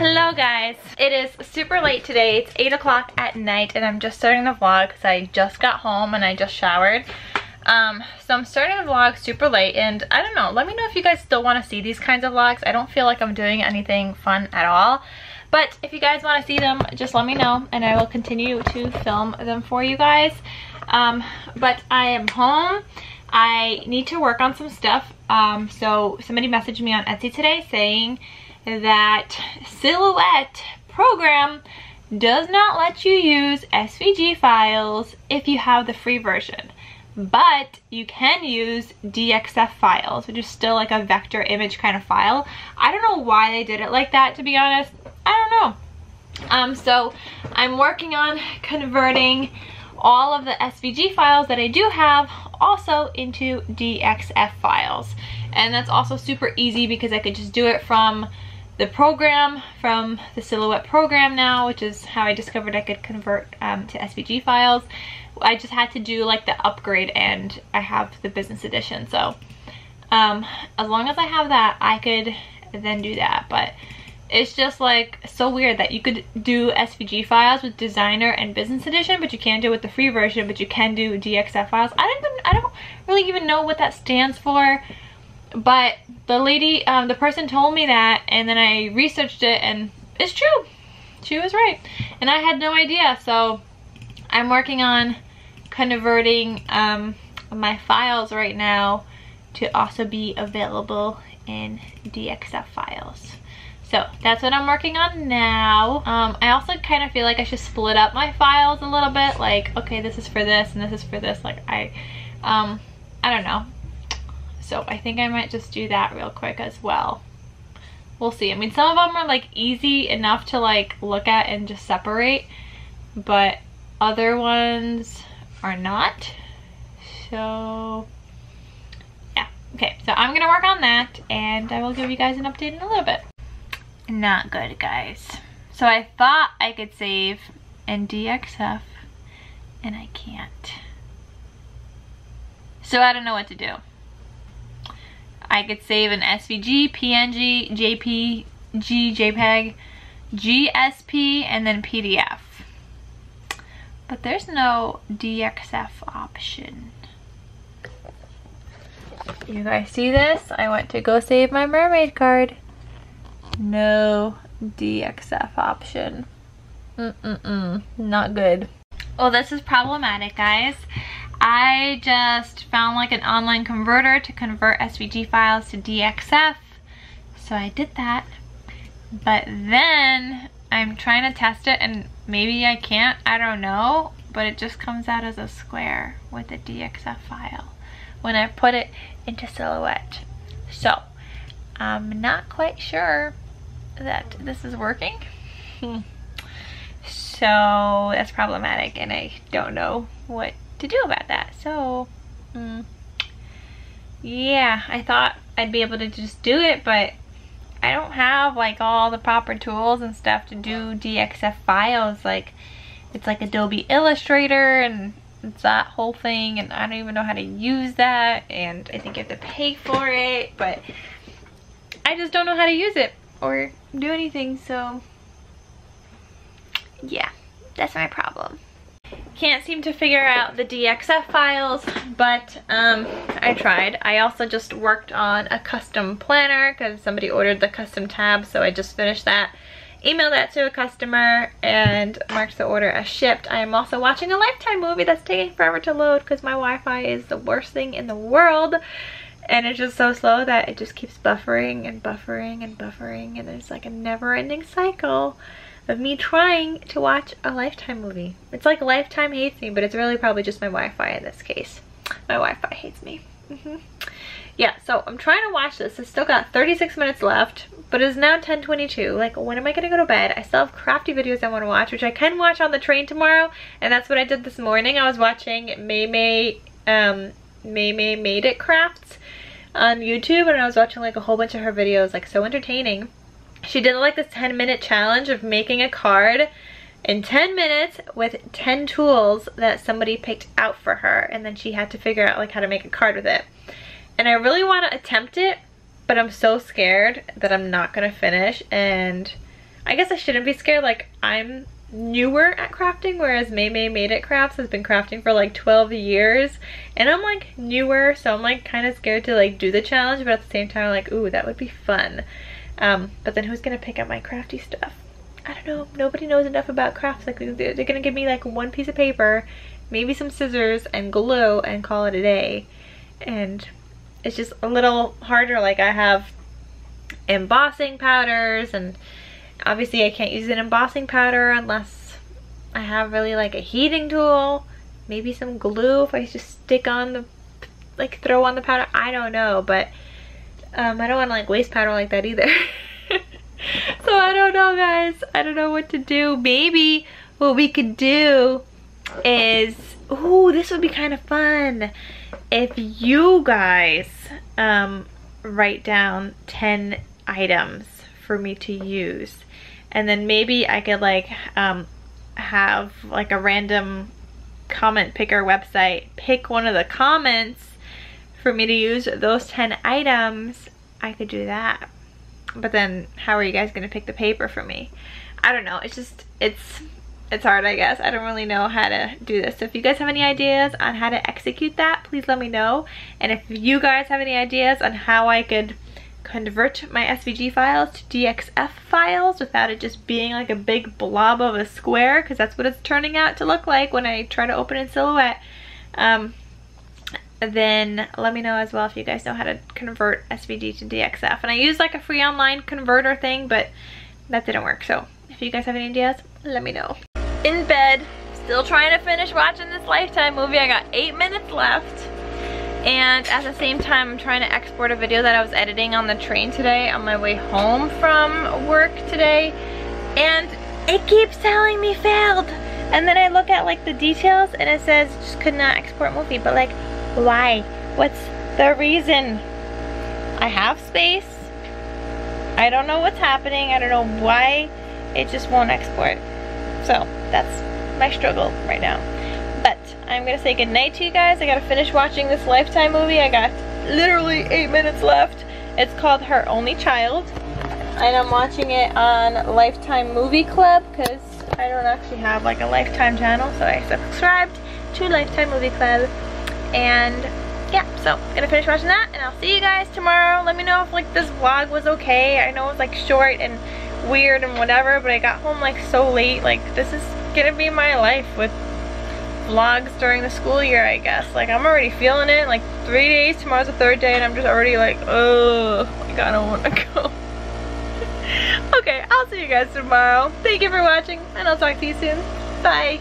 Hello guys, it is super late today. It's 8 o'clock at night and I'm just starting the vlog because I just got home and I just showered. So I'm starting the vlog super late, and I don't know, let me know if you guys still want to see these kinds of vlogs. I don't feel like I'm doing anything fun at all, but if you guys want to see them, just let me know and I will continue to film them for you guys. But I am home. I need to work on some stuff. So somebody messaged me on Etsy today saying that Silhouette program does not let you use SVG files if you have the free version, but you can use DXF files, which is still like a vector image kind of file. I don't know why they did it like that, to be honest. I don't know. So I'm working on converting all of the SVG files that I do have also into DXF files. And that's also super easy because I could just do it from the program, from the Silhouette program now, which is how I discovered I could convert to SVG files. I just had to do like the upgrade, and I have the business edition. So as long as I have that, I could then do that. But it's just like so weird that you could do SVG files with designer and business edition, but you can't do it with the free version, but you can do DXF files. I don't really even know what that stands for, but the lady, the person told me that, and then I researched it, and it's true. She was right, and I had no idea. So I'm working on converting my files right now to also be available in DXF files. So that's what I'm working on now. I also kind of feel like I should split up my files a little bit. Like, okay, this is for this and this is for this. Like, I don't know. So I think I might just do that real quick as well. We'll see. I mean, some of them are like easy enough to like look at and just separate, but other ones are not. So yeah, okay. So I'm gonna work on that and I will give you guys an update in a little bit. Not good, guys. So I thought I could save in DXF and I can't. So I don't know what to do. I could save an SVG, PNG, JPG, JPEG, GSP, and then PDF. But there's no DXF option. You guys see this? I went to go save my mermaid card. No DXF option. Not good. Well, this is problematic, guys. I just found like an online converter to convert SVG files to DXF. So I did that, but then I'm trying to test it and maybe I can't, I don't know, but it just comes out as a square with a DXF file when I put it into Silhouette. So I'm not quite sure that this is working. So that's problematic and I don't know what to do about that. So yeah, I thought I'd be able to just do it, but I don't have like all the proper tools and stuff to do DXF files. Like, it's like Adobe Illustrator and it's that whole thing, and I don't even know how to use that, and I think you have to pay for it, but I just don't know how to use it or do anything. So yeah, that's my problem. Can't seem to figure out the DXF files, but I tried. I also just worked on a custom planner because somebody ordered the custom tab, so I just finished that, emailed that to a customer, and marked the order as shipped. I am also watching a Lifetime movie that's taking forever to load because my Wi-Fi is the worst thing in the world, and it's just so slow that it just keeps buffering and buffering and buffering, and it's like a never-ending cycle of me trying to watch a Lifetime movie. It's like Lifetime hates me, but it's really probably just my Wi-Fi in this case. My Wi-Fi hates me. Yeah, so I'm trying to watch this. It's still got 36 minutes left, but it's now 10:22. Like, when am I gonna go to bed? I still have crafty videos I want to watch, which I can watch on the train tomorrow, and that's what I did this morning. I was watching Maymay Made It Crafts on YouTube, and I was watching like a whole bunch of her videos, like so entertaining. She did like this 10-minute challenge of making a card in 10 minutes with 10 tools that somebody picked out for her, and then she had to figure out like how to make a card with it. And I really want to attempt it, but I'm so scared that I'm not going to finish, and I guess I shouldn't be scared, like I'm newer at crafting, whereas Maymay Made It Crafts has been crafting for like 12 years and I'm like newer, so I'm like kind of scared to like do the challenge, but at the same time I'm like, ooh, that would be fun. But then who's gonna pick up my crafty stuff? I don't know, nobody knows enough about crafts. Like they're gonna give me like one piece of paper, maybe some scissors and glue, and call it a day. And it's just a little harder. Like I have embossing powders, and obviously I can't use an embossing powder unless I have really like a heating tool, maybe some glue if I just stick on the, like throw on the powder, I don't know. But I don't want to like waste powder like that either. So I don't know, guys, I don't know what to do. Maybe what we could do is, ooh, this would be kind of fun if you guys write down 10 items for me to use, and then maybe I could like have like a random comment picker website pick one of the comments for me to use those 10 items. I could do that. But then how are you guys gonna pick the paper for me? I don't know, it's just it's hard, I guess. I don't really know how to do this. So if you guys have any ideas on how to execute that, please let me know. And if you guys have any ideas on how I could convert my SVG files to DXF files without it just being like a big blob of a square, because that's what it's turning out to look like when I try to open in Silhouette, then let me know as well if you guys know how to convert SVG to DXF. And I use like a free online converter thing, but that didn't work. So if you guys have any ideas, let me know. In bed, still trying to finish watching this Lifetime movie. I got 8 minutes left, and at the same time I'm trying to export a video that I was editing on the train today on my way home from work today, and it keeps telling me failed. And then I look at like the details and it says just could not export movie, but like why? What's the reason? I have space, I don't know what's happening, I don't know why it just won't export. So that's my struggle right now. But I'm gonna say goodnight to you guys. I gotta finish watching this Lifetime movie. I got literally 8 minutes left. It's called Her Only Child, and I'm watching it on Lifetime Movie Club because I don't actually have like a Lifetime channel, so I subscribed to Lifetime Movie Club. And yeah, so I'm gonna finish watching that, and I'll see you guys tomorrow. Let me know if like this vlog was okay. I know it was like short and weird and whatever, but I got home like so late. Like this is gonna be my life with vlogs during the school year, I guess. Like I'm already feeling it, like 3 days, tomorrow's the third day, and I'm just already like, oh, like I don't wanna go. Okay, I'll see you guys tomorrow. Thank you for watching, and I'll talk to you soon. Bye.